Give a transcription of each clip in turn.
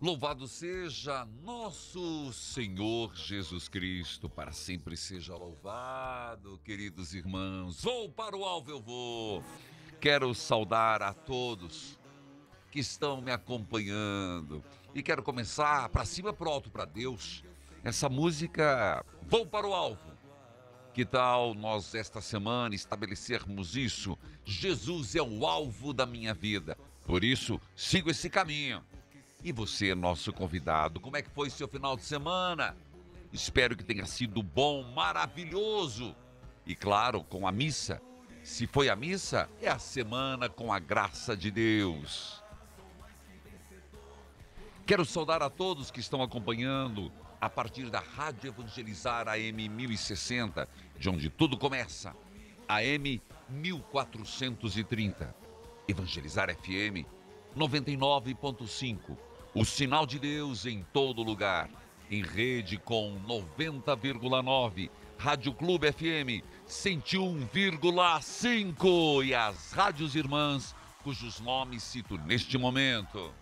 Louvado seja nosso Senhor Jesus Cristo, para sempre seja louvado, queridos irmãos. Vou para o alvo, eu vou. Quero saudar a todos que estão me acompanhando e quero começar para cima, para o alto, para Deus. Essa música, Vou para o Alvo. Que tal nós esta semana estabelecermos isso? Jesus é o alvo da minha vida, por isso sigo esse caminho. E você, nosso convidado, como é que foi seu final de semana? Espero que tenha sido bom, maravilhoso. E claro, com a missa. Se foi a missa, é a semana com a graça de Deus. Quero saudar a todos que estão acompanhando a partir da Rádio Evangelizar AM 1060, de onde tudo começa, AM 1430. Evangelizar FM 99.5. O sinal de Deus em todo lugar, em rede com 90,9, Rádio Clube FM 101,5 e as rádios irmãs, cujos nomes cito neste momento.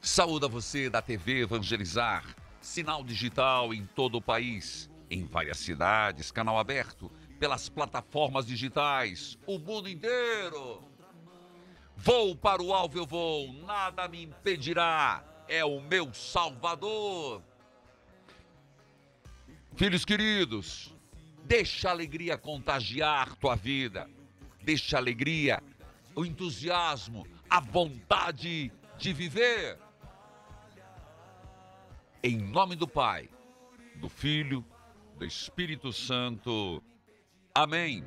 Saúdo a você da TV Evangelizar, sinal digital em todo o país, em várias cidades, canal aberto, pelas plataformas digitais, o mundo inteiro. Vou para o alvo, eu vou, nada me impedirá, é o meu Salvador. Filhos queridos, deixa a alegria contagiar tua vida, deixa a alegria, o entusiasmo, a vontade de viver. Em nome do Pai, do Filho, do Espírito Santo. Amém.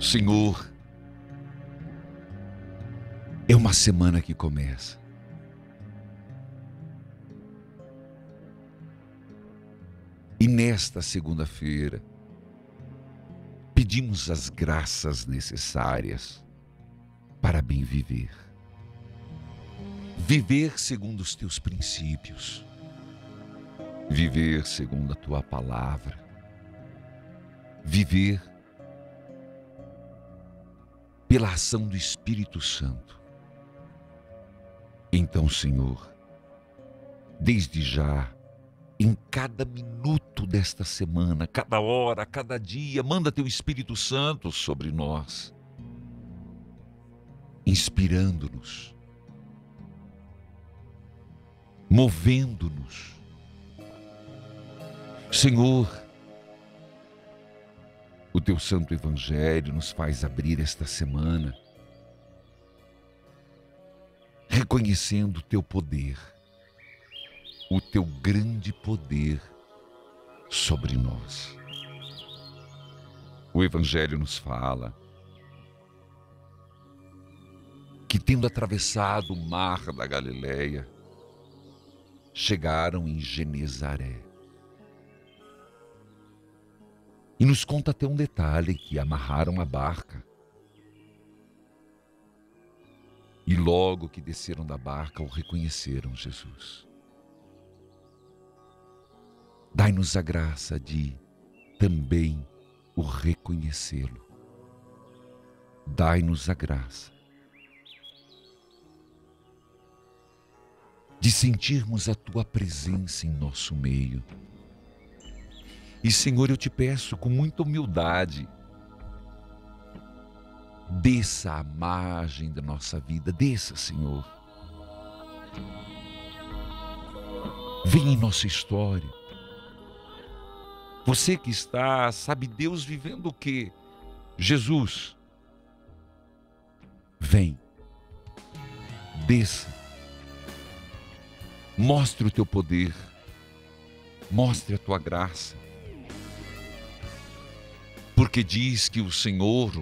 Senhor, é uma semana que começa. E nesta segunda-feira, pedimos as graças necessárias para bem viver. Viver segundo os teus princípios. Viver segundo a tua palavra. Viver pela ação do Espírito Santo. Então, Senhor, desde já, em cada minuto desta semana, cada hora, cada dia, manda teu Espírito Santo sobre nós, inspirando-nos, movendo-nos. Senhor, o teu santo evangelho nos faz abrir esta semana, reconhecendo o teu poder, o teu grande poder sobre nós. O evangelho nos fala que, tendo atravessado o mar da Galileia, chegaram em Genezaré. E nos conta até um detalhe, que amarraram a barca. E logo que desceram da barca, o reconheceram, Jesus. Dai-nos a graça de também o reconhecê-lo. Dai-nos a graça de sentirmos a tua presença em nosso meio. E, Senhor, eu te peço com muita humildade, desça a margem da nossa vida, desça, Senhor. Vem em nossa história. Você que está, sabe Deus, vivendo o quê? Jesus, vem, desça, mostre o teu poder. Mostre a tua graça. Porque diz que o Senhor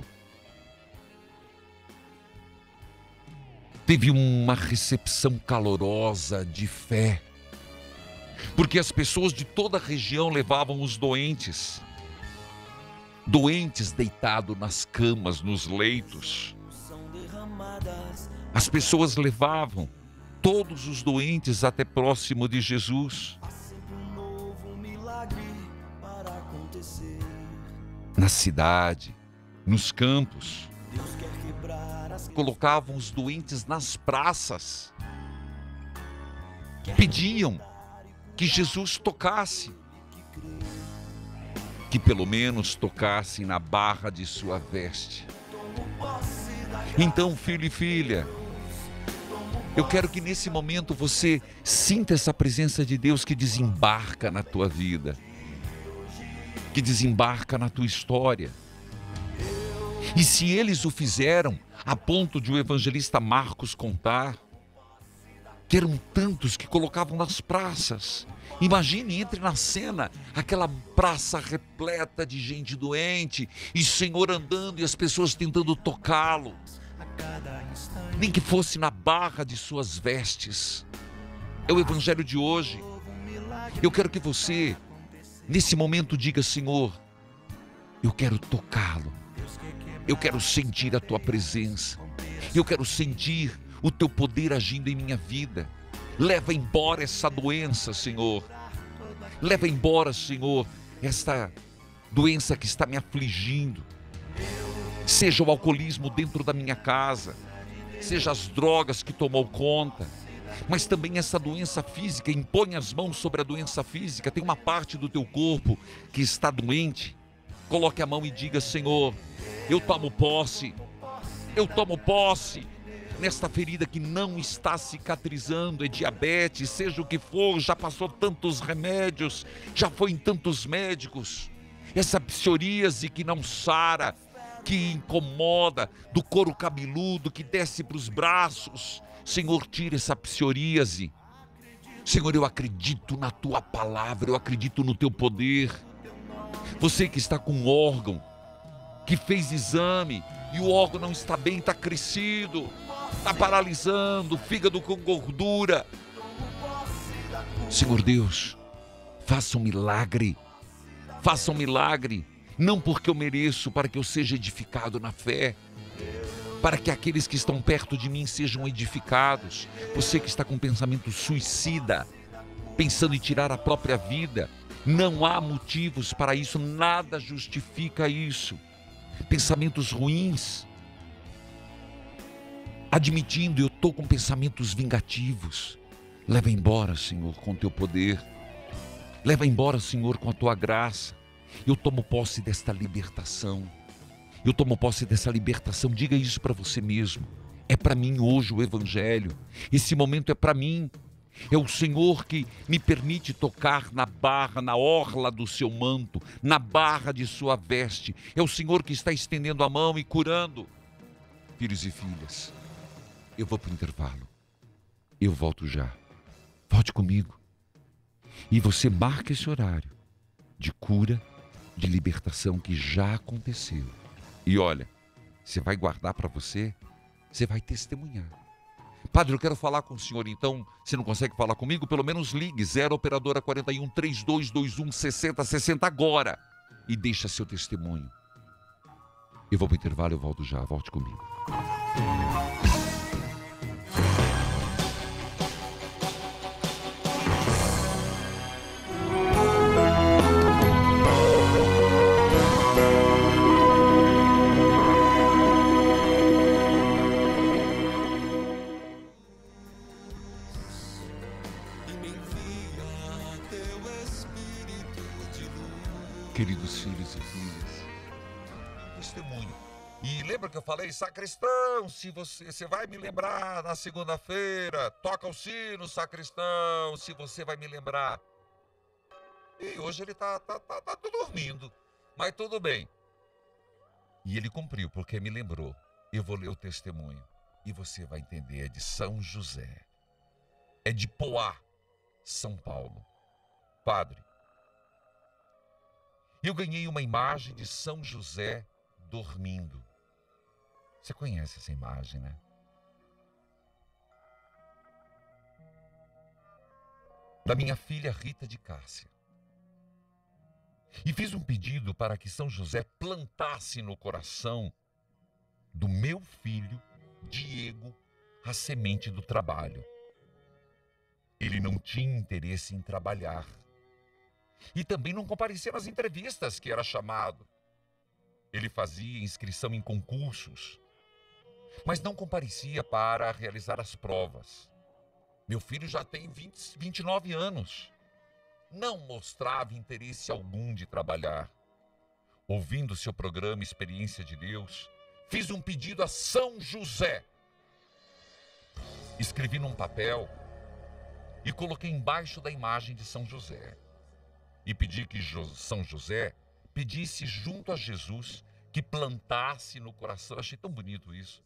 teve uma recepção calorosa de fé. Porque as pessoas de toda a região levavam os doentes. Doentes deitados nas camas, nos leitos. As pessoas levavam todos os doentes até próximo de Jesus. Na cidade, nos campos, colocavam os doentes nas praças. Pediam que Jesus tocasse, que pelo menos tocasse na barra de sua veste. Então, filho e filha, eu quero que nesse momento você sinta essa presença de Deus que desembarca na tua vida, que desembarca na tua história. E se eles o fizeram, a ponto de o evangelista Marcos contar, que eram tantos que colocavam nas praças. Imagine, entre na cena, aquela praça repleta de gente doente, e o Senhor andando e as pessoas tentando tocá-lo. Nem que fosse na barra de suas vestes. É o evangelho de hoje. Eu quero que você, nesse momento, diga: Senhor, eu quero tocá-lo. Eu quero sentir a tua presença. Eu quero sentir o teu poder agindo em minha vida. Leva embora essa doença, Senhor. Leva embora, Senhor, esta doença que está me afligindo. Seja o alcoolismo dentro da minha casa, seja as drogas que tomou conta, mas também essa doença física. Impõe as mãos sobre a doença física. Tem uma parte do teu corpo que está doente, coloque a mão e diga: Senhor, eu tomo posse nesta ferida que não está cicatrizando. É diabetes, seja o que for, já passou tantos remédios, já foi em tantos médicos. Essa psoríase que não sara, que incomoda, do couro cabeludo que desce para os braços. Senhor, tira essa psoríase. Senhor, eu acredito na tua palavra, eu acredito no teu poder. Você que está com um órgão, que fez exame e o órgão não está bem, está crescido, está paralisando, fígado com gordura. Senhor Deus, faça um milagre, faça um milagre. Não porque eu mereço, para que eu seja edificado na fé, para que aqueles que estão perto de mim sejam edificados. Você que está com um pensamento suicida, pensando em tirar a própria vida, não há motivos para isso, nada justifica isso. Pensamentos ruins, admitindo: eu estou com pensamentos vingativos. Leva embora, Senhor, com o teu poder. Leva embora, Senhor, com a tua graça. Eu tomo posse desta libertação. Eu tomo posse dessa libertação. Diga isso para você mesmo. É para mim hoje o evangelho. Esse momento é para mim. É o Senhor que me permite tocar na barra, na orla do seu manto, na barra de sua veste. É o Senhor que está estendendo a mão e curando. Filhos e filhas, eu vou para o intervalo. Eu volto já. Volte comigo. E você marca esse horário de cura, de libertação que já aconteceu. E olha, você vai guardar para você, você vai testemunhar. Padre, eu quero falar com o senhor, então, se não consegue falar comigo, pelo menos ligue 0 operadora 41 3221 6060 agora e deixa seu testemunho. Eu vou para o intervalo, eu volto já, volte comigo. Queridos filhos e filhas, testemunho. E lembra que eu falei: sacristão, se você vai me lembrar na segunda-feira, toca o sino, sacristão, se você vai me lembrar. E hoje ele tá dormindo, mas tudo bem. E ele cumpriu, porque me lembrou. Eu vou ler o testemunho e você vai entender. É de São José, é de Poá, São Paulo. Padre, Eu ganhei uma imagem de São José dormindo. Você conhece essa imagem, né? Da minha filha Rita de Cássia. E fiz um pedido para que São José plantasse no coração do meu filho, Diego, a semente do trabalho. Ele não tinha interesse em trabalhar. E também não comparecia nas entrevistas que era chamado. Ele fazia inscrição em concursos, mas não comparecia para realizar as provas. Meu filho já tem 29 anos. Não mostrava interesse algum de trabalhar. Ouvindo seu programa Experiência de Deus, fiz um pedido a São José. Escrevi num papel e coloquei embaixo da imagem de São José. E pedi que São José pedisse junto a Jesus que plantasse no coração, achei tão bonito isso,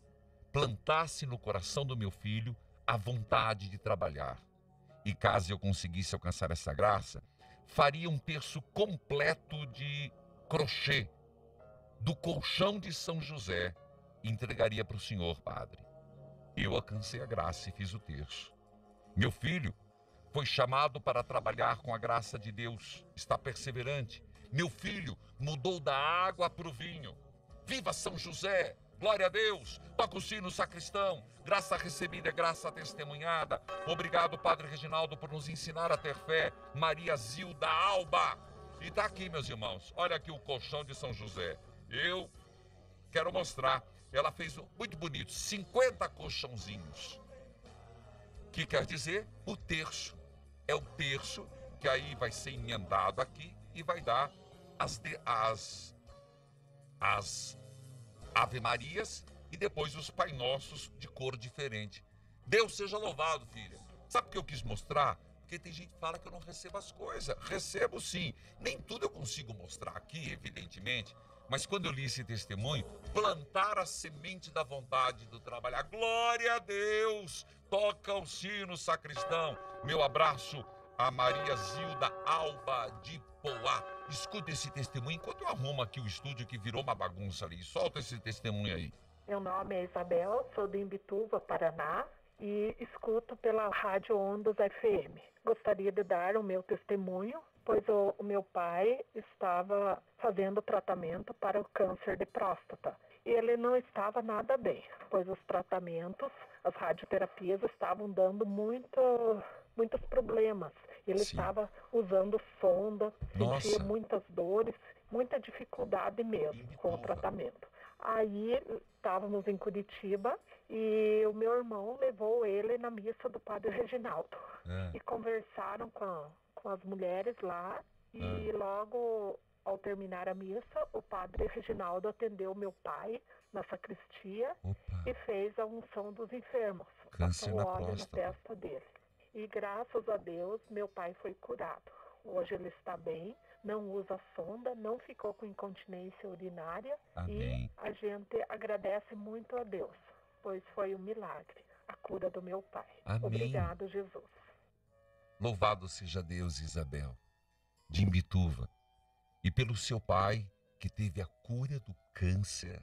plantasse no coração do meu filho a vontade de trabalhar. E caso eu conseguisse alcançar essa graça, faria um terço completo de crochê do colchão de São José e entregaria para o senhor, padre. Eu alcancei a graça e fiz o terço. Meu filho foi chamado para trabalhar com a graça de Deus, está perseverante. Meu filho mudou da água para o vinho. Viva São José! Glória a Deus, toca o sino, sacristão, graça recebida, graça testemunhada. Obrigado, Padre Reginaldo, por nos ensinar a ter fé, Maria Zilda Alba. E tá aqui, meus irmãos, olha aqui o colchão de São José. Eu quero mostrar, ela fez muito bonito, 50 colchãozinhos. O que quer dizer? O terço. É o terço que aí vai ser emendado aqui e vai dar as Ave Marias e depois os Pai Nossos de cor diferente. Deus seja louvado, filha. Sabe o que eu quis mostrar? Porque tem gente que fala que eu não recebo as coisas. Recebo sim. Nem tudo eu consigo mostrar aqui, evidentemente. Mas quando eu li esse testemunho, plantar a semente da vontade do trabalhar. Glória a Deus! Toca o sino, sacristão. Meu abraço a Maria Zilda Alba de Poá. Escuta esse testemunho enquanto eu arrumo aqui o estúdio que virou uma bagunça ali. Solta esse testemunho aí. Meu nome é Isabel, sou de Imbituva, Paraná, e escuto pela Rádio Ondas FM. Gostaria de dar o meu testemunho, pois o meu pai estava fazendo tratamento para o câncer de próstata. E ele não estava nada bem, pois os tratamentos, as radioterapias estavam dando muitos problemas. Ele estava usando sonda, sentia muitas dores, muita dificuldade mesmo com o tratamento. Aí estávamos em Curitiba e o meu irmão levou ele na missa do Padre Reginaldo. E conversaram com as mulheres lá e logo ao terminar a missa, o Padre Reginaldo atendeu meu pai na sacristia e fez a unção dos enfermos. Câncer na próstata. Na testa dele. E graças a Deus, meu pai foi curado. Hoje ele está bem, não usa sonda, não ficou com incontinência urinária. Amém. E a gente agradece muito a Deus, pois foi um milagre, a cura do meu pai. Amém. Obrigado, Jesus. Louvado seja Deus, Isabel, de Imbituva, e pelo seu pai que teve a cura do câncer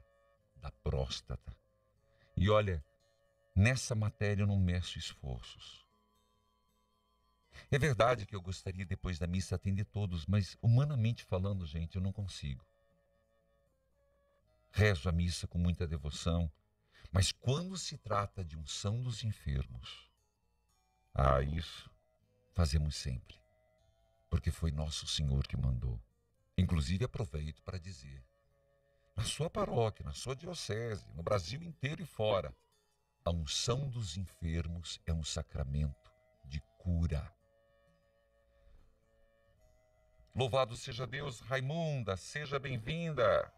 da próstata. E olha, nessa matéria eu não meço esforços. É verdade que eu gostaria depois da missa atender todos, mas humanamente falando, gente, eu não consigo. Rezo a missa com muita devoção, mas quando se trata de unção dos enfermos, isso fazemos sempre, porque foi nosso Senhor que mandou. Inclusive aproveito para dizer, na sua paróquia, na sua diocese, no Brasil inteiro e fora, a unção dos enfermos é um sacramento de cura. Louvado seja Deus, Raimunda, seja bem-vinda.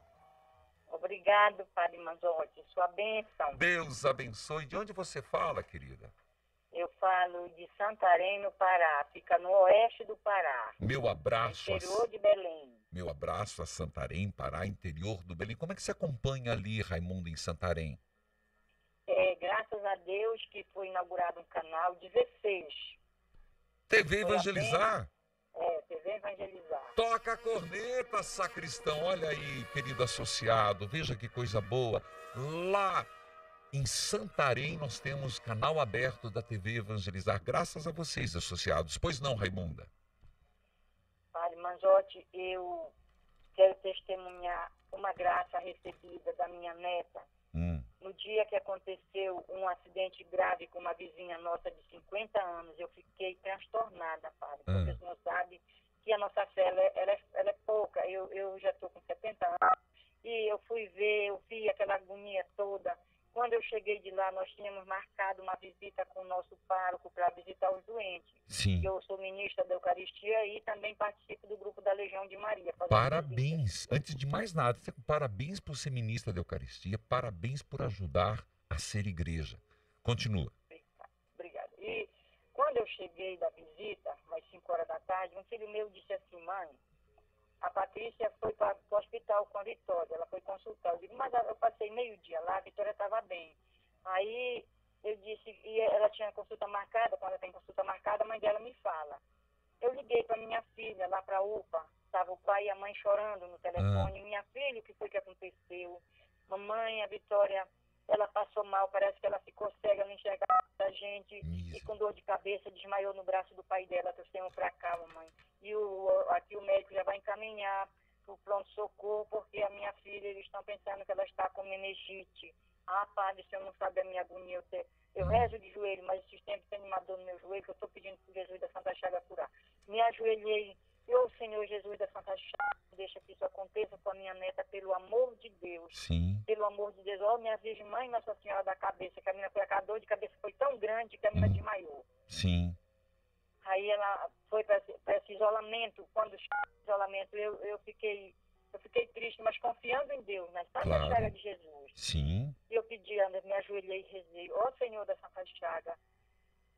Obrigado, Padre Manzotti, sua bênção. Deus abençoe. De onde você fala, querida? Eu falo de Santarém, no Pará, fica no oeste do Pará. Meu abraço. Interior de Belém. Meu abraço a Santarém, Pará, interior do Belém. Como é que você acompanha ali, Raimunda, em Santarém? Graças a Deus que foi inaugurado um canal 16. TV Evangelizar? TV Evangelizar. Toca toca a corneta, sacristão. Olha aí, querido associado, veja que coisa boa. Lá em Santarém nós temos canal aberto da TV Evangelizar, graças a vocês, associados. Pois não, Raimunda? Padre Manzotti, eu quero testemunhar uma graça recebida da minha neta. No dia que aconteceu um acidente grave com uma vizinha nossa de 50 anos, eu fiquei transtornada, padre, porque o senhor sabe que a nossa fé ela é pouca. Eu já estou com 70 anos e eu fui ver, eu vi aquela agonia toda. Quando eu cheguei de lá, nós tínhamos marcado uma visita com o nosso pároco para visitar os doentes. Sim. Eu sou ministra da Eucaristia e também participo do grupo da Legião de Maria. Parabéns! Antes de mais nada, parabéns por ser ministra da Eucaristia, parabéns por ajudar a ser igreja. Continua. Obrigada. E quando eu cheguei da visita, às 5 horas da tarde, um filho meu disse assim: mãe, a Patrícia foi para o hospital com a Vitória, ela foi consultar. Eu digo, mas eu passei meio dia lá, a Vitória estava bem. Aí eu disse, e ela tinha consulta marcada, quando ela tem consulta marcada, a mãe dela me fala. Eu liguei para minha filha lá para a UPA, estava o pai e a mãe chorando no telefone. Minha filha, o que foi que aconteceu? Mamãe, a Vitória, ela passou mal, parece que ela ficou cega, não enxergava a gente. E com dor de cabeça, desmaiou no braço do pai dela, trouxemos para cá, mamãe. E aqui o médico já vai encaminhar para o pronto-socorro, porque a minha filha, eles estão pensando que ela está com meningite. Ah, padre, o senhor não sabe a minha agonia. Eu rezo de joelho, mas esses tempos tem uma dor no meu joelho, que eu estou pedindo para Jesus da Santa Chaga curar. Me ajoelhei. Eu, Senhor Jesus da Santa Chaga, deixa que isso aconteça com a minha neta, pelo amor de Deus. Sim. Pelo amor de Deus. Ó, minha Virgem Mãe, Nossa Senhora da Cabeça, que a minha foi a dor de cabeça foi tão grande que a minha desmaiou. Sim. Aí ela foi para esse isolamento. Quando chegou o isolamento, eu fiquei triste, mas confiando em Deus, na Santa Chaga de Jesus. Sim. E eu pedi, Ana, me ajoelhei e rezei. Ó Senhor da Santa Chaga,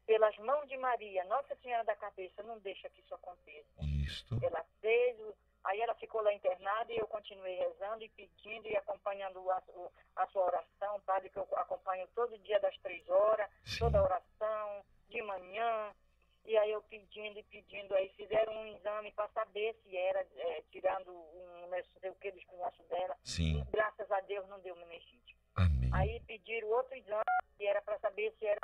pelas mãos de Maria, Nossa Senhora da Cabeça, não deixa que isso aconteça. Isto. Ela fez, aí ela ficou lá internada e eu continuei rezando e pedindo e acompanhando a sua oração, padre, que eu acompanho todo dia das 3 horas, Sim. toda oração, de manhã. E aí eu pedindo, aí fizeram um exame para saber se era, tirando não sei o que dos pinhaços dela. Sim. E graças a Deus não deu meningite. Amém. Aí pediram outro exame, que era para saber se era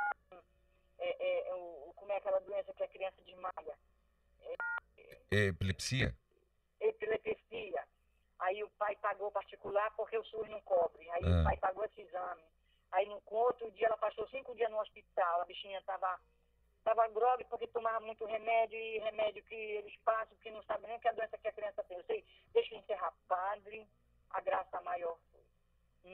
como é aquela doença que a criança desmaia. Epilepsia? Epilepsia. Aí o pai pagou particular porque o SUS não cobre. Aí o pai pagou esse exame. Aí com outro dia ela passou 5 dias no hospital, a bichinha estava grogue porque tomava muito remédio, e remédio que eles passam, que não sabem nem que a doença que a criança tem. Eu sei, deixa eu encerrar, padre, a graça maior foi.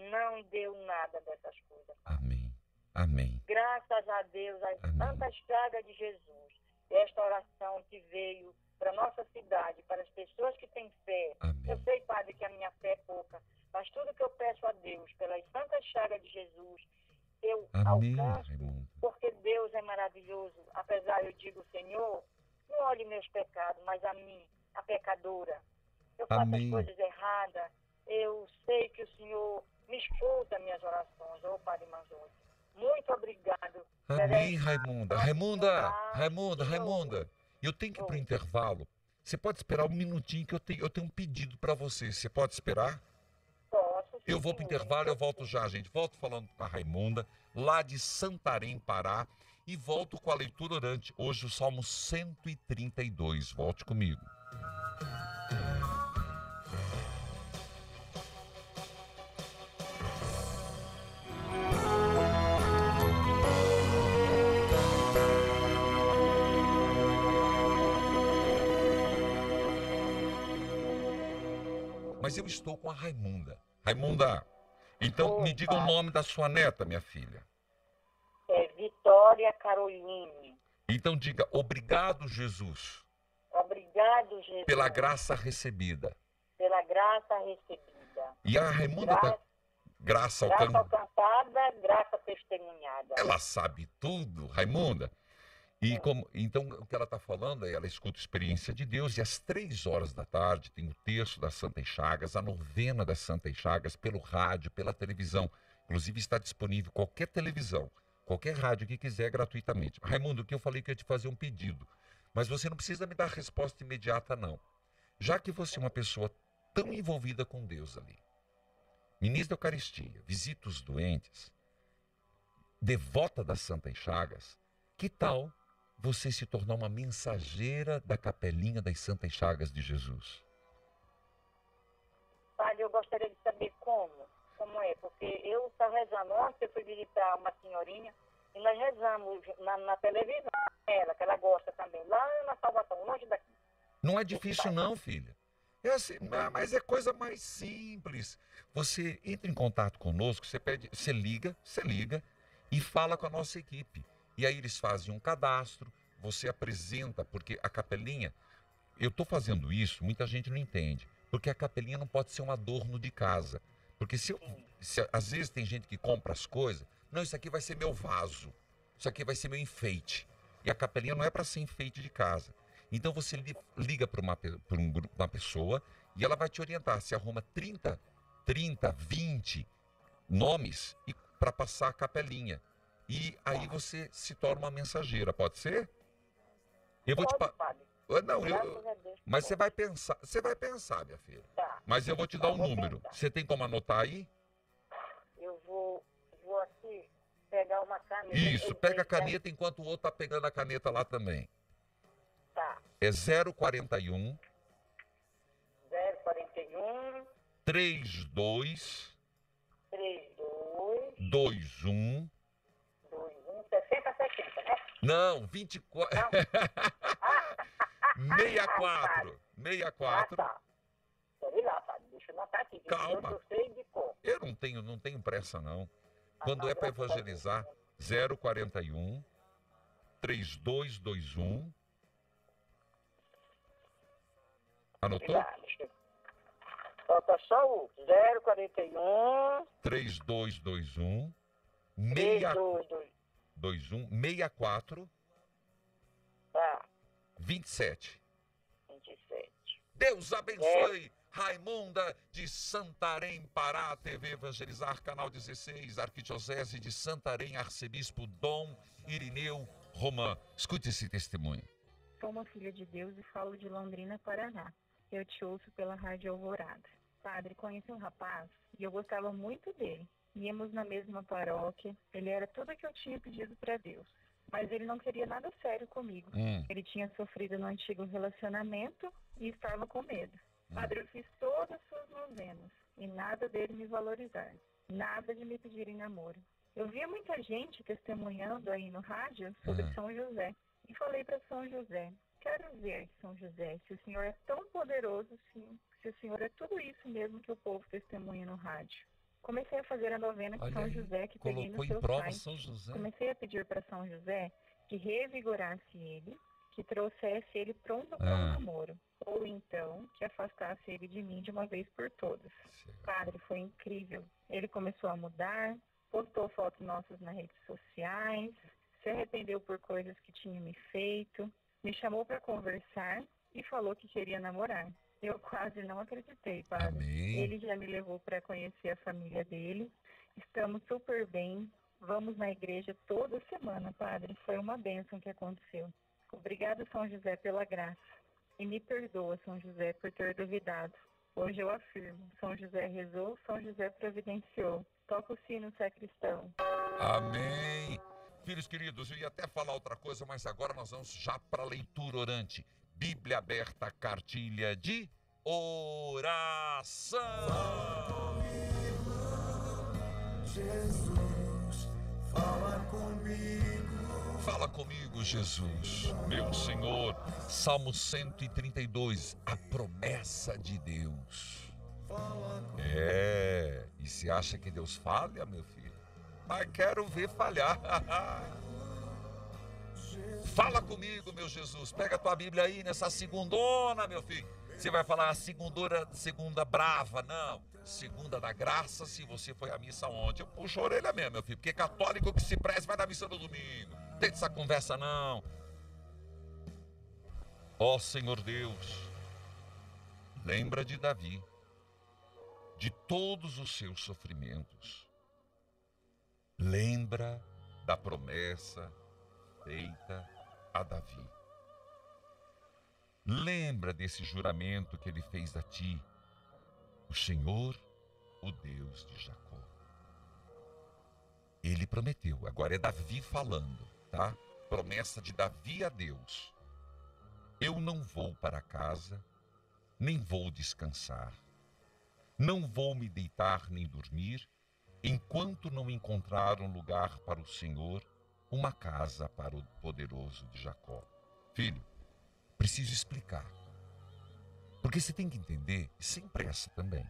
Não deu nada dessas coisas. Amém, amém. Graças a Deus, as Santas Chagas de Jesus, esta oração que veio para a nossa cidade, para as pessoas que têm fé. Amém. Eu sei, padre, que a minha fé é pouca, mas tudo que eu peço a Deus, pelas Santas Chagas de Jesus, eu alcanço, porque Deus é maravilhoso. Apesar, eu digo, Senhor, não olhe meus pecados, mas a mim, a pecadora. Eu faço as coisas erradas, eu sei que o Senhor me escuta minhas orações, ô Padre Manzotti. Muito obrigado. Amém, Raimunda. Raimunda, eu tenho que ir para o intervalo. Você pode esperar um minutinho que eu tenho um pedido para você. Você pode esperar? Eu vou para o intervalo, eu volto já, gente. Volto falando com a Raimunda, lá de Santarém, Pará, e volto com a leitura orante. Hoje o Salmo 132. Volte comigo. Mas eu estou com a Raimunda. Raimunda, então me diga o nome da sua neta, minha filha. É Vitória Caroline. Então diga, obrigado, Jesus. Obrigado, Jesus. Pela graça recebida. Pela graça recebida. E a Raimunda está... Graça alcançada, graça testemunhada. Ela sabe tudo, Raimunda. E então, o que ela está falando é, ela escuta a Experiência de Deus e às 3 horas da tarde tem o terço das Santas Chagas, a novena das Santas Chagas, pelo rádio, pela televisão. Inclusive está disponível qualquer televisão, qualquer rádio que quiser, gratuitamente. Raimundo, que eu falei que eu ia te fazer um pedido, mas você não precisa me dar a resposta imediata, não. já que você é uma pessoa tão envolvida com Deus ali, ministra a Eucaristia, visita os doentes, devota das Santas Chagas, que tal você se tornar uma mensageira da Capelinha das Santas Chagas de Jesus? Padre, eu gostaria de saber como é, porque eu estava rezando ontem, eu fui visitar uma senhorinha e nós rezamos na televisão, que ela gosta também, lá na Salvação, longe daqui. Não é difícil não, filha. É assim, mas é coisa mais simples. Você entra em contato conosco, você liga e fala com a nossa equipe. E aí eles fazem um cadastro, você apresenta, porque a Capelinha, eu estou fazendo isso, muita gente não entende, porque a Capelinha não pode ser um adorno de casa. Porque às vezes tem gente que compra as coisas, não, isso aqui vai ser meu vaso, isso aqui vai ser meu enfeite. E a Capelinha não é para ser enfeite de casa. Então você liga para uma pessoa e ela vai te orientar. Você arruma 20 nomes para passar a Capelinha. E aí você se torna uma mensageira, pode ser? Eu vou te Não, mas você vai pensar, minha filha. Tá. Mas eu vou te dar um número. Tentar. Você tem como anotar aí? Eu vou aqui pegar uma caneta. Isso, pega a caneta enquanto o outro está pegando a caneta lá também. Tá. É 041 32 21 60, né? Não, 24. Não. 64. Ah, tá. Sei lá, tá. Deixa eu notar aqui. Calma. Eu não tenho pressa não. Quando é para evangelizar, 041 3221. Anotou? Falta só o 041 3221 64 tá. 27. Deus abençoe. Raimunda de Santarém, Pará, TV Evangelizar, Canal 16, Arquidiocese de Santarém, Arcebispo Dom Irineu Romã. Escute esse testemunho. Sou uma filha de Deus e falo de Londrina, Paraná. Eu te ouço pela Rádio Alvorada. Padre, conheci um rapaz e eu gostava muito dele. Íamos na mesma paróquia, ele era tudo que eu tinha pedido para Deus. Mas ele não queria nada sério comigo. Ele tinha sofrido no antigo relacionamento e estava com medo. Padre, eu fiz todas as suas novenas e nada dele me valorizar. Nada de me pedir em namoro. Eu via muita gente testemunhando aí no rádio sobre São José. E falei para São José, quero ver, São José, se o senhor é tão poderoso, se o senhor é tudo isso mesmo que o povo testemunha no rádio. Comecei a fazer a novena com São José, que peguei no seu site. Comecei a pedir para São José que revigorasse ele, que trouxesse ele pronto para o namoro. Ou então, que afastasse ele de mim de uma vez por todas. Padre, foi incrível. Ele começou a mudar, postou fotos nossas nas redes sociais, se arrependeu por coisas que tinha me feito, me chamou para conversar e falou que queria namorar. Eu quase não acreditei, padre. Amém. Ele já me levou para conhecer a família dele. Estamos super bem. Vamos na igreja toda semana, padre. Foi uma bênção que aconteceu. Obrigado, São José, pela graça. E me perdoa, São José, por ter duvidado. Hoje eu afirmo, São José rezou, São José providenciou. Toca o sino, sacristão. Amém. Filhos queridos, eu ia até falar outra coisa, mas agora nós vamos já para a leitura orante. Bíblia aberta, cartilha de oração. Fala, Jesus, fala comigo. Fala comigo, Jesus, meu Senhor. Salmo 132, a promessa de Deus. E se acha que Deus falha, meu filho? Mas quero ver falhar. Fala comigo, meu Jesus. Pega a tua Bíblia aí nessa segundona, meu filho. Você vai falar a segunda brava, não. Segunda da graça, se você foi à missa ontem. Eu puxo a orelha mesmo, meu filho. Porque católico que se preze vai na missa no domingo. Não tem essa conversa, não. Ó Senhor Deus, lembra de Davi, de todos os seus sofrimentos. Lembra da promessa feita a Davi. Lembra desse juramento que ele fez a ti, o Senhor, o Deus de Jacó. Ele prometeu, agora é Davi falando, tá? Promessa de Davi a Deus. Eu não vou para casa, nem vou descansar. Não vou me deitar nem dormir, enquanto não encontrar um lugar para o Senhor, uma casa para o poderoso de Jacó. Filho, preciso explicar, porque você tem que entender, sem pressa também,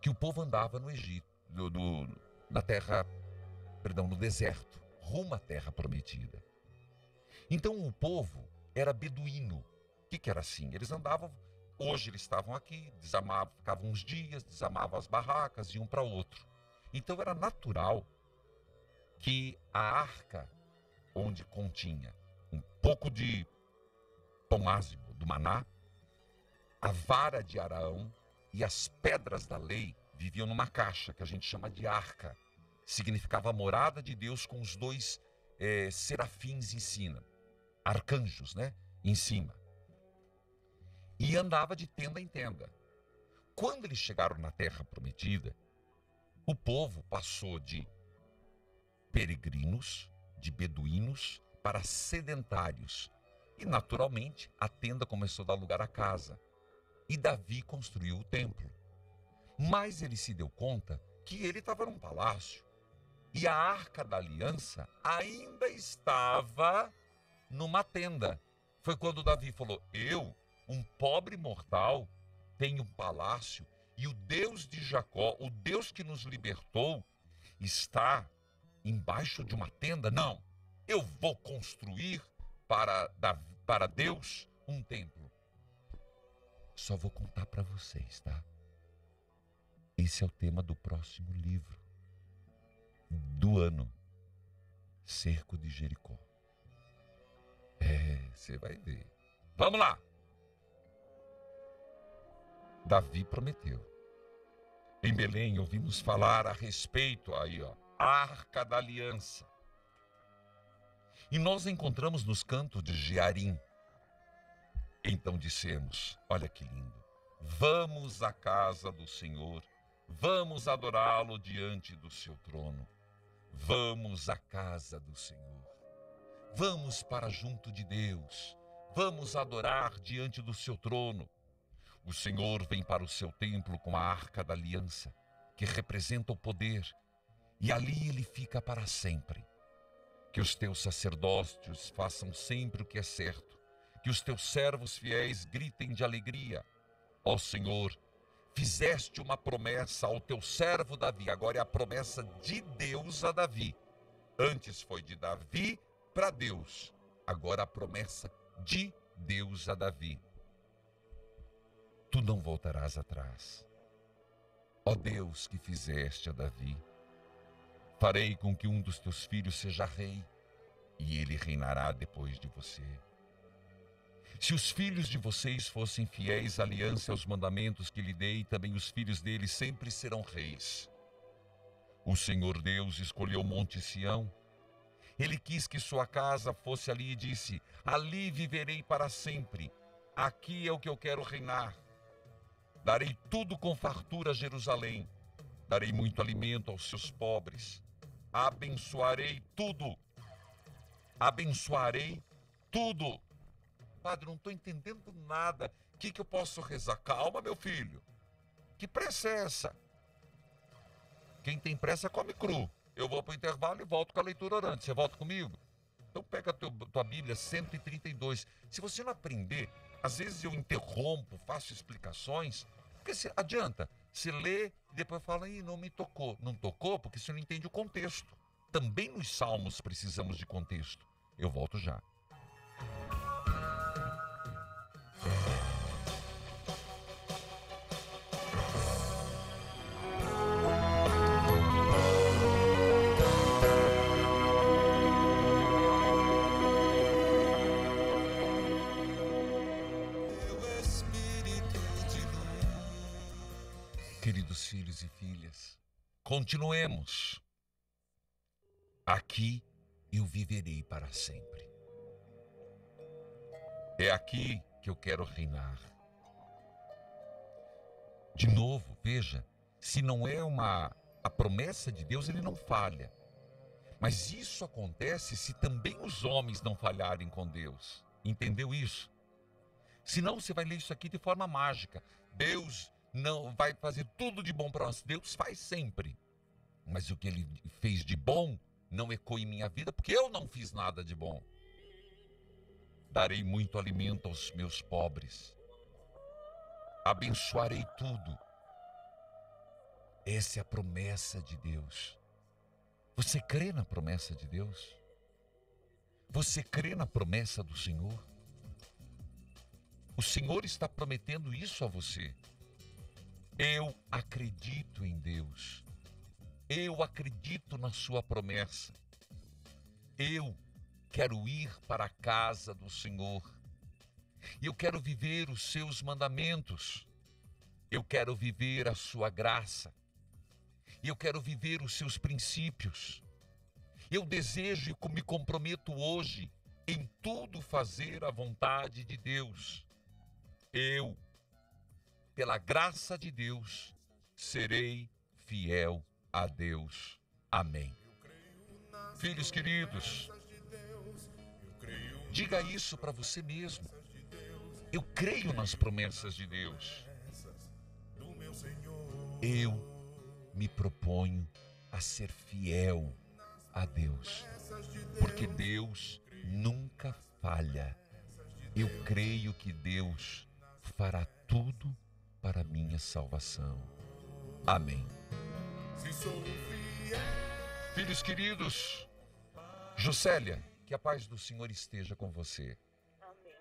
que o povo andava no Egito, no deserto, rumo à terra prometida. Então o povo era beduíno. O que era assim? Eles andavam, hoje eles estavam aqui, desamavam, ficavam uns dias, desamavam as barracas, iam para outro. Então era natural que a arca, onde continha um pouco de pão ázimo do maná, a vara de Arão e as pedras da lei viviam numa caixa que a gente chama de arca. Significava a morada de Deus com os dois serafins em cima, arcanjos, né? Em cima. E andava de tenda em tenda. Quando eles chegaram na terra prometida, o povo passou de peregrinos, de beduínos, para sedentários. E, naturalmente, a tenda começou a dar lugar à casa. E Davi construiu o templo. Mas ele se deu conta que ele estava num palácio. E a Arca da Aliança ainda estava numa tenda. Foi quando Davi falou, eu, um pobre mortal, tenho um palácio. E o Deus de Jacó, o Deus que nos libertou, está embaixo de uma tenda? Não, eu vou construir para Deus um templo. Só vou contar para vocês, tá? Esse é o tema do próximo livro do ano, Cerco de Jericó. Você vai ver. Vamos lá! Davi prometeu. Em Belém ouvimos falar a respeito, Arca da Aliança. E nós encontramos nos cantos de Jearim. Então dissemos, olha que lindo, vamos à casa do Senhor, vamos adorá-lo diante do seu trono. Vamos à casa do Senhor, vamos para junto de Deus, vamos adorar diante do seu trono. O Senhor vem para o seu templo com a Arca da Aliança, que representa o poder, e ali ele fica para sempre. Que os teus sacerdócios façam sempre o que é certo, que os teus servos fiéis gritem de alegria. Ó Senhor, fizeste uma promessa ao teu servo Davi, agora é a promessa de Deus a Davi. Antes foi de Davi para Deus, agora a promessa de Deus a Davi. Tu não voltarás atrás. Ó Deus que fizeste a Davi, farei com que um dos teus filhos seja rei, e ele reinará depois de você. Se os filhos de vocês fossem fiéis à aliança e aos mandamentos que lhe dei, também os filhos deles sempre serão reis. O Senhor Deus escolheu o Monte Sião. Ele quis que sua casa fosse ali e disse, ali viverei para sempre, aqui é o que eu quero reinar. Darei tudo com fartura a Jerusalém, darei muito alimento aos seus pobres. Abençoarei tudo. Abençoarei tudo. Padre, não estou entendendo nada. O que eu posso rezar? Calma, meu filho. Que pressa é essa? Quem tem pressa come cru. Eu vou para o intervalo e volto com a leitura orante. Você volta comigo? Então pega tua Bíblia 132. Se você não aprender, às vezes eu interrompo, faço explicações. Porque se adianta. Se lê e depois fala, não me tocou. Não tocou porque você não entende o contexto. Também nos Salmos precisamos de contexto. Eu volto já. Queridos filhos e filhas, continuemos. Aqui eu viverei para sempre. É aqui que eu quero reinar. De novo, veja, se não é a promessa de Deus, ele não falha. Mas isso acontece se também os homens não falharem com Deus. Entendeu isso? Senão você vai ler isso aqui de forma mágica. Deus não vai fazer tudo de bom para nós. Deus faz sempre. Mas o que ele fez de bom não ecoa em minha vida, porque eu não fiz nada de bom. Darei muito alimento aos meus pobres. Abençoarei tudo. Essa é a promessa de Deus. Você crê na promessa de Deus? Você crê na promessa do Senhor? O Senhor está prometendo isso a você. Eu acredito em Deus. Eu acredito na sua promessa. Eu quero ir para a casa do Senhor. Eu quero viver os seus mandamentos. Eu quero viver a sua graça. Eu quero viver os seus princípios. Eu desejo e me comprometo hoje em tudo fazer a vontade de Deus. Eu, pela graça de Deus, serei fiel a Deus. Amém. Filhos queridos, diga isso para você mesmo. Eu creio nas promessas de Deus. Eu me proponho a ser fiel a Deus, porque Deus nunca falha. Eu creio que Deus fará tudo para a minha salvação. Amém. Filhos queridos, Juscelia, que a paz do Senhor esteja com você. Amém.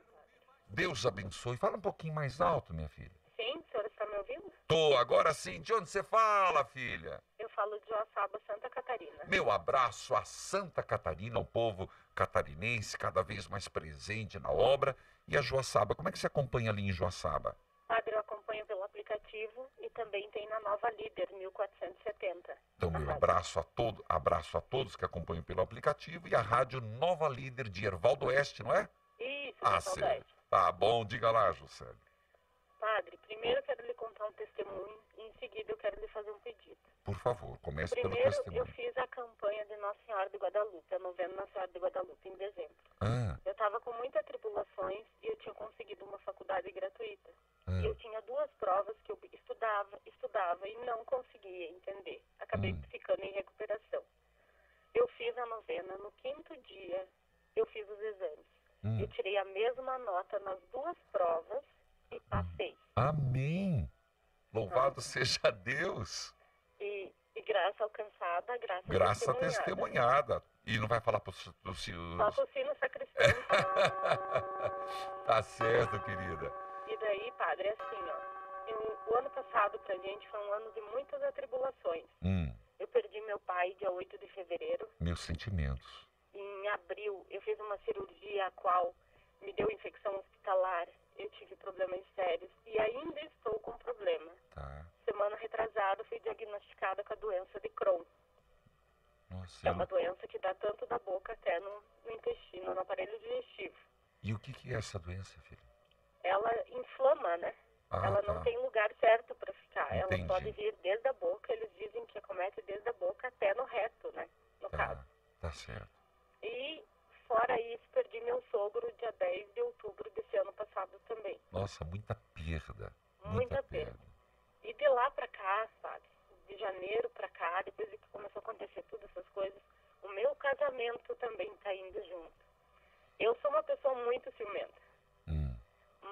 Deus abençoe. Fala um pouquinho mais alto, minha filha. Sim, a senhora está me ouvindo? Tô, agora sim. De onde você fala, filha? Eu falo de Joaçaba, Santa Catarina. Meu abraço a Santa Catarina, o povo catarinense cada vez mais presente na obra. E a Joaçaba, como é que você acompanha ali em Joaçaba? Padre, eu acompanho pelo aplicativo e também tem na Nova Líder, 1470. Então, meu abraço a todos que acompanham pelo aplicativo e a Rádio Nova Líder de Ervaldo Oeste, não é? Isso, Ervaldo Oeste. Tá bom, diga lá, Juscelia. Padre, primeiro eu quero lhe contar um testemunho e em seguida eu quero lhe fazer um pedido. Por favor, comece pelo testemunho. Primeiro, eu fiz a campanha de Nossa Senhora do Guadalupe, a novena Nossa Senhora do Guadalupe, em dezembro. Eu estava com muitas tribulações e eu tinha conseguido uma faculdade gratuita. E eu tinha duas provas que eu estudava e não conseguia entender. Acabei ficando em recuperação. Eu fiz a novena, no quinto dia eu fiz os exames. Eu tirei a mesma nota nas duas provas e passei. Amém! Louvado seja Deus! E graça alcançada, graça testemunhada. E não vai falar para os sinos? Só para os sinos sacristãos. Tá certo, querida. E daí, padre, assim, ó, o ano passado pra gente foi um ano de muitas atribulações. Eu perdi meu pai dia 8 de fevereiro. Meus sentimentos. Em abril, eu fiz uma cirurgia a qual me deu infecção hospitalar, eu tive problemas sérios e ainda estou com problema. Tá. Semana retrasada, fui diagnosticada com a doença de Crohn. Nossa, é uma doença que dá tanto da boca até no intestino, no aparelho digestivo. E o que é essa doença, filho? Ela inflama, né? Ela não tem lugar certo para ficar. Entendi. Ela pode vir desde a boca, eles dizem que acomete desde a boca até no reto, né? No caso. Tá certo. E fora isso, perdi meu sogro dia 10 de outubro desse ano passado também. Nossa, muita perda. Muita perda. E de lá para cá, sabe? De janeiro para cá, depois que começou a acontecer todas essas coisas, o meu casamento também tá indo junto. Eu sou uma pessoa muito ciumenta.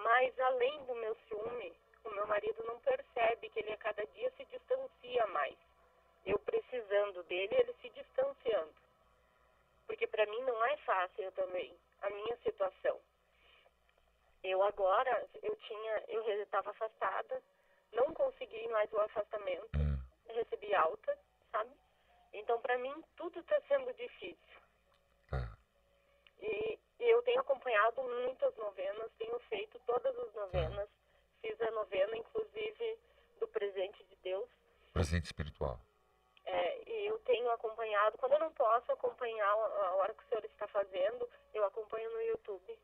Mas além do meu ciúme, o meu marido não percebe que ele a cada dia se distancia mais. Eu precisando dele, ele se distanciando. Porque para mim não é fácil também a minha situação. Eu estava afastada, não consegui mais o afastamento, recebi alta, sabe? Então para mim tudo está sendo difícil. E eu tenho acompanhado muitas novenas, tenho feito todas as novenas. Fiz a novena, inclusive, do presente de Deus. Presente espiritual. E eu tenho acompanhado. Quando eu não posso acompanhar a hora que o senhor está fazendo, eu acompanho no YouTube.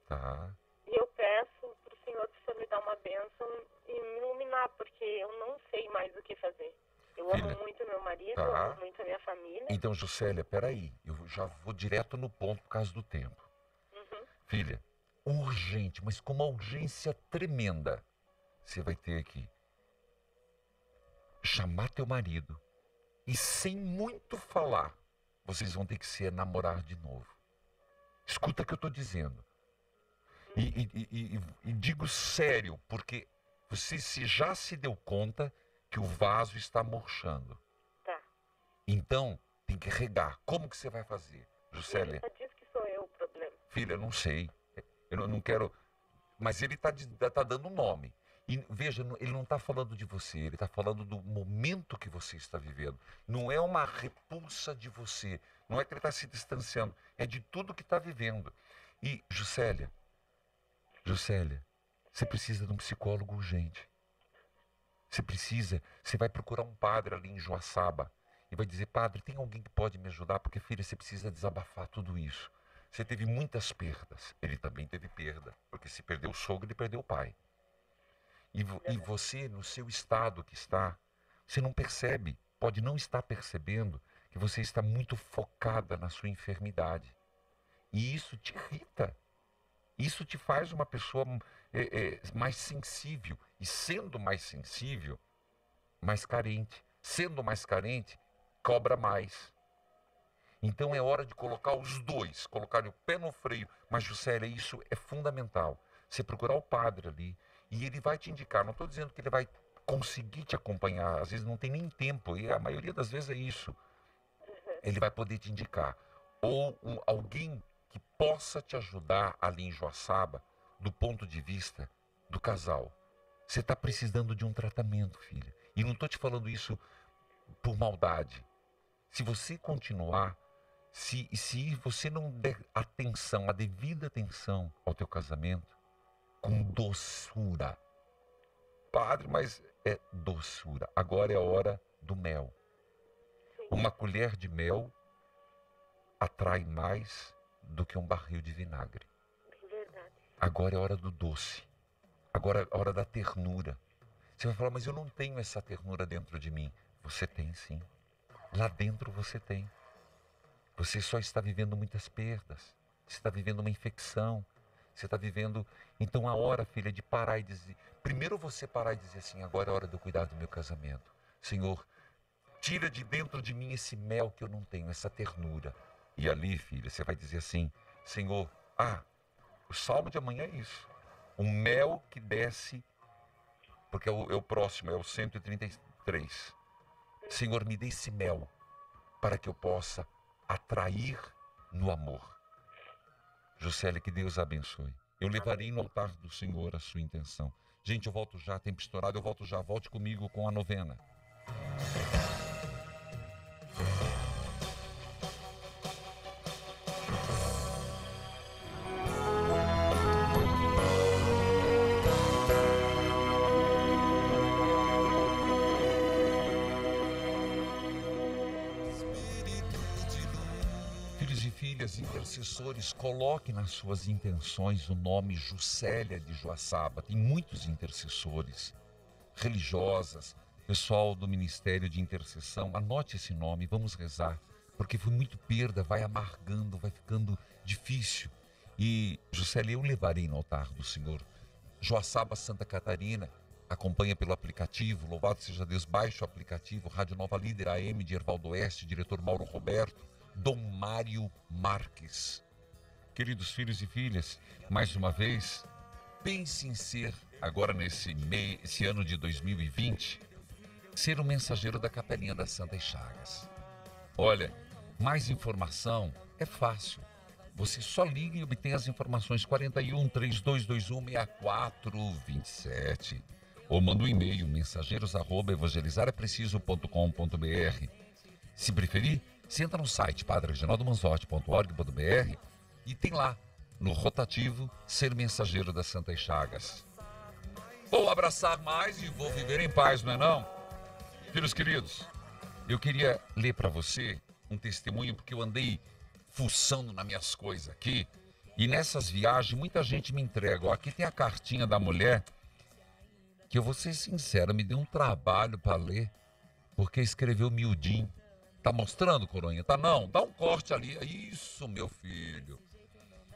E eu peço para o Senhor que o Senhor me dá uma bênção e me iluminar, porque eu não sei mais o que fazer. Eu amo muito meu marido, eu amo muito a minha família. Então, Juscelia, peraí, eu já vou direto no ponto por causa do tempo. Uhum. Filha, urgente, mas com uma urgência tremenda, você vai ter que chamar teu marido e, sem muito falar, vocês vão ter que se namorar de novo. Escuta o que eu estou dizendo. E digo sério, porque você já se deu conta que o vaso está murchando. Tá. Então, tem que regar. Como que você vai fazer, Juscelia? Ele só diz que sou eu o problema. Filha, eu não sei. Eu não quero... Mas ele está dando um nome. E veja, ele não está falando de você, ele está falando do momento que você está vivendo. Não é uma repulsa de você, não é que ele está se distanciando, é de tudo que está vivendo. E, Juscelia, você precisa de um psicólogo urgente. Você vai procurar um padre ali em Joaçaba e vai dizer, padre, tem alguém que pode me ajudar? Porque, filha, você precisa desabafar tudo isso. Você teve muitas perdas, ele também teve perda, porque se perdeu o sogro, ele perdeu o pai. E você, no seu estado que está, você não percebe, pode não estar percebendo que você está muito focada na sua enfermidade. E isso te irrita. Isso te faz uma pessoa mais sensível. E sendo mais sensível, mais carente. Sendo mais carente, cobra mais. Então é hora de colocar os dois, colocar o pé no freio. Mas, Juscelia, isso é fundamental. Você procurar o padre ali. E ele vai te indicar, não estou dizendo que ele vai conseguir te acompanhar, às vezes não tem nem tempo, e a maioria das vezes é isso. Ele vai poder te indicar. Ou alguém que possa te ajudar ali em Joaçaba, do ponto de vista do casal. Você está precisando de um tratamento, filha. E não estou te falando isso por maldade. Se você continuar, se você não der atenção, a devida atenção ao teu casamento, com doçura. Padre, mas é doçura. Agora é a hora do mel. Sim. Uma colher de mel atrai mais do que um barril de vinagre. Verdade. Agora é a hora do doce. Agora é a hora da ternura. Você vai falar, mas eu não tenho essa ternura dentro de mim. Você tem, sim. Lá dentro você tem. Você só está vivendo muitas perdas. Você está vivendo uma infecção. Você está vivendo, então a hora, filha, de parar e dizer... Primeiro você parar e dizer assim, agora é a hora de eu cuidar do meu casamento. Senhor, tira de dentro de mim esse mel que eu não tenho, essa ternura. E ali, filha, você vai dizer assim, Senhor, o salmo de amanhã é isso. Um mel que desce, porque é o próximo, é o 133. Senhor, me dê esse mel para que eu possa atrair no amor. Juscelia, que Deus a abençoe. Eu levarei no altar do Senhor a sua intenção. Gente, eu volto já, tempo estourado, eu volto já. Volte comigo com a novena. Intercessores, coloque nas suas intenções o nome Juscelia de Joaçaba. Tem muitos intercessores, religiosas, pessoal do Ministério de Intercessão. Anote esse nome, vamos rezar, porque foi muito perda, vai amargando, vai ficando difícil. E Juscelia, eu levarei no altar do Senhor. Joaçaba, Santa Catarina, acompanha pelo aplicativo, louvado seja Deus, baixe o aplicativo, Rádio Nova Líder AM de Ervaldo Oeste, diretor Mauro Roberto. Dom Mário Marques. Queridos filhos e filhas, mais uma vez, pense em ser, agora esse ano de 2020, ser um mensageiro da Capelinha das Santas Chagas. Olha, mais informação é fácil. Você só liga e obtém as informações 41 3221 6427, ou manda um e-mail mensageiros@evangelizarapreciso.com.br. Se preferir, você entra no site padrereginaldomanzotti.org.br e tem lá, no rotativo, ser mensageiro das Santas Chagas. Vou abraçar mais e vou viver em paz, não é não? Filhos queridos, eu queria ler para você um testemunho, porque eu andei fuçando nas minhas coisas aqui E nessas viagens, muita gente me entrega. Ó, aqui tem a cartinha da mulher, que eu vou ser sincera, me deu um trabalho para ler, porque escreveu miudinho. Tá mostrando, Coroinha? Tá não? Dá um corte ali. Isso, meu filho.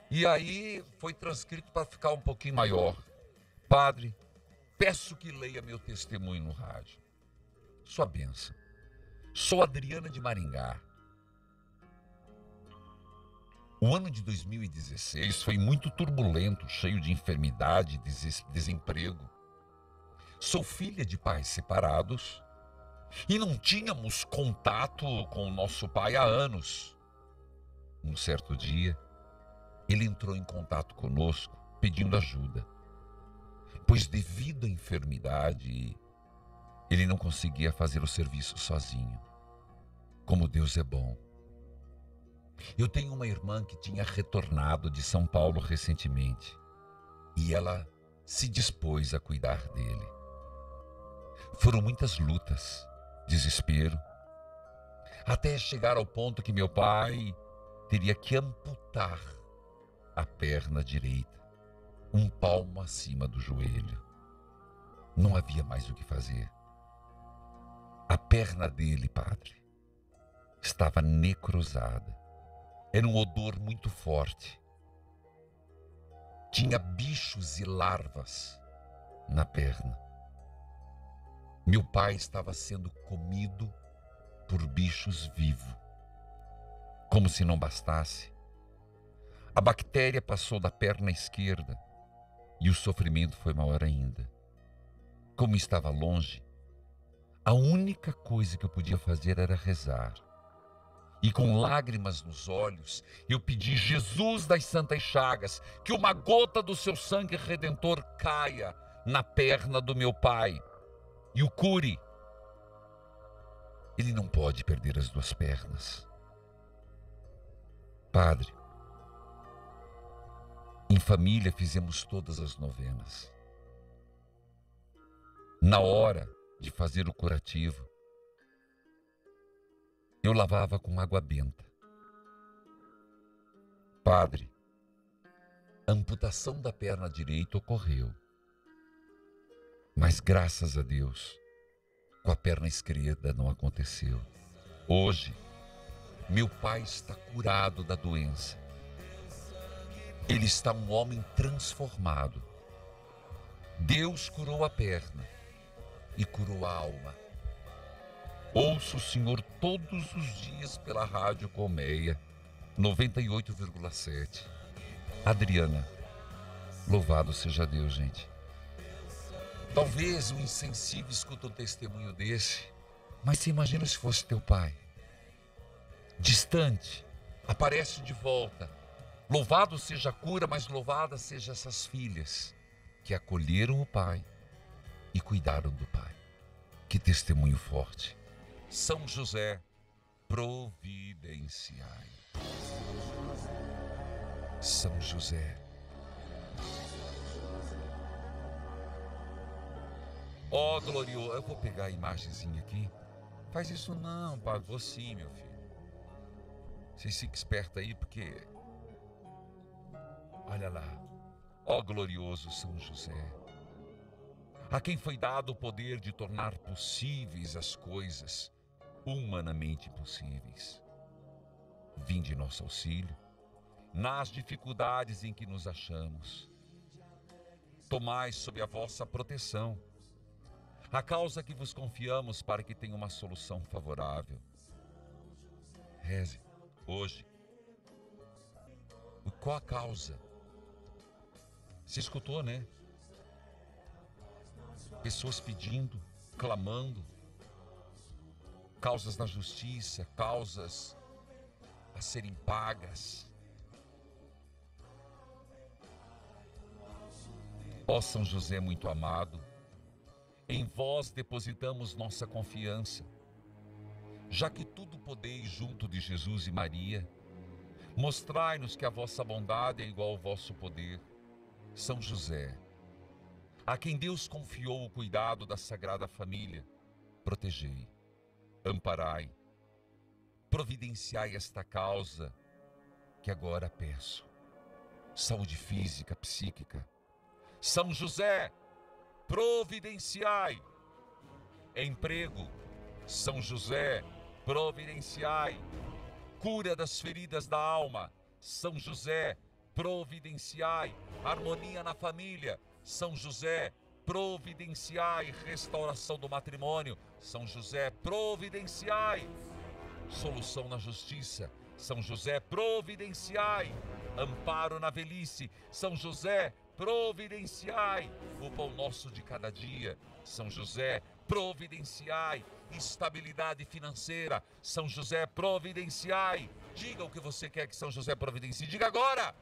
E aí foi transcrito para ficar um pouquinho maior. Padre, peço que leia meu testemunho no rádio. Sua bênção. Sou Adriana de Maringá. O ano de 2016 foi muito turbulento, cheio de enfermidade, desemprego. Sou filha de pais separados e não tínhamos contato com o nosso pai há anos. Um certo dia, ele entrou em contato conosco pedindo ajuda, pois devido à enfermidade, ele não conseguia fazer o serviço sozinho. Como Deus é bom. Eu tenho uma irmã que tinha retornado de São Paulo recentemente e ela se dispôs a cuidar dele. Foram muitas lutas, desespero, até chegar ao ponto que meu pai teria que amputar a perna direita, um palmo acima do joelho. Não havia mais o que fazer. A perna dele, padre, estava necrosada. Era um odor muito forte. Tinha bichos e larvas na perna. Meu pai estava sendo comido por bichos vivos. Como se não bastasse, a bactéria passou da perna esquerda e o sofrimento foi maior ainda. Como estava longe, a única coisa que eu podia fazer era rezar. E com lágrimas nos olhos, eu pedi: Jesus das Santas Chagas, que uma gota do seu sangue redentor caia na perna do meu pai e o cure. Ele não pode perder as duas pernas. Padre, em família fizemos todas as novenas. Na hora de fazer o curativo, eu lavava com água benta. Padre, a amputação da perna direita ocorreu. Mas graças a Deus, com a perna esquerda não aconteceu. Hoje, meu pai está curado da doença. Ele está um homem transformado. Deus curou a perna e curou a alma. Ouço o Senhor todos os dias pela Rádio Colmeia, 98,7. Adriana, louvado seja Deus, gente. Talvez um insensível escuta um testemunho desse, mas você imagina se fosse teu pai. Distante, aparece de volta. Louvado seja a cura, mas louvada sejam essas filhas que acolheram o pai e cuidaram do pai. Que testemunho forte. São José, providenciai. São José. Ó, glorioso. Eu vou pegar a imagenzinha aqui. Faz isso não, pai. Vou sim, meu filho. Vocês fiquem espertos aí, porque... Olha lá. Ó, glorioso São José, a quem foi dado o poder de tornar possíveis as coisas humanamente impossíveis. Vinde nosso auxílio nas dificuldades em que nos achamos. Tomai sob a vossa proteção a causa que vos confiamos para que tenha uma solução favorável. Reze hoje. Qual a causa? Você escutou, né? Pessoas pedindo, clamando, causas na justiça, causas a serem pagas. Ó São José muito amado, em vós depositamos nossa confiança, já que tudo podeis junto de Jesus e Maria, mostrai-nos que a vossa bondade é igual ao vosso poder. São José, a quem Deus confiou o cuidado da Sagrada Família, protegei, amparai, providenciai esta causa que agora peço. saúde física, psíquica. São José, providenciai emprego. São José, providenciai cura das feridas da alma. São José, providenciai harmonia na família. São José, providenciai restauração do matrimônio. São José, providenciai solução na justiça. São José, providenciai amparo na velhice. São José, providenciai o pão nosso de cada dia. São José, providenciai estabilidade financeira. São José, providenciai. Diga o que você quer que São José providencie. Diga agora.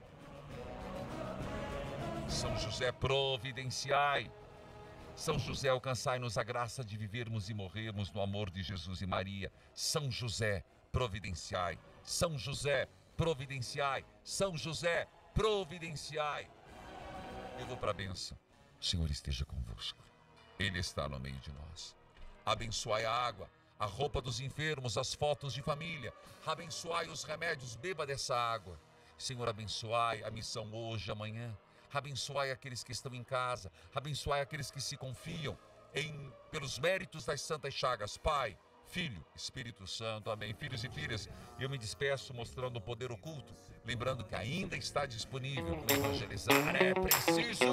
São José, providenciai. São José, alcançai-nos a graça de vivermos e morrermos no amor de Jesus e Maria. São José, providenciai. São José, providenciai. São José, providenciai. Eu vou para a bênção. O Senhor esteja convosco. Ele está no meio de nós. Abençoai a água, a roupa dos enfermos, as fotos de família. Abençoai os remédios, beba dessa água. Senhor, abençoai a missão hoje, amanhã. Abençoai aqueles que estão em casa. Abençoai aqueles que se confiam pelos méritos das Santas Chagas. Pai, Filho, Espírito Santo, amém. Filhos e filhas, eu me despeço mostrando o poder oculto, lembrando que ainda está disponível. Evangelizar é preciso.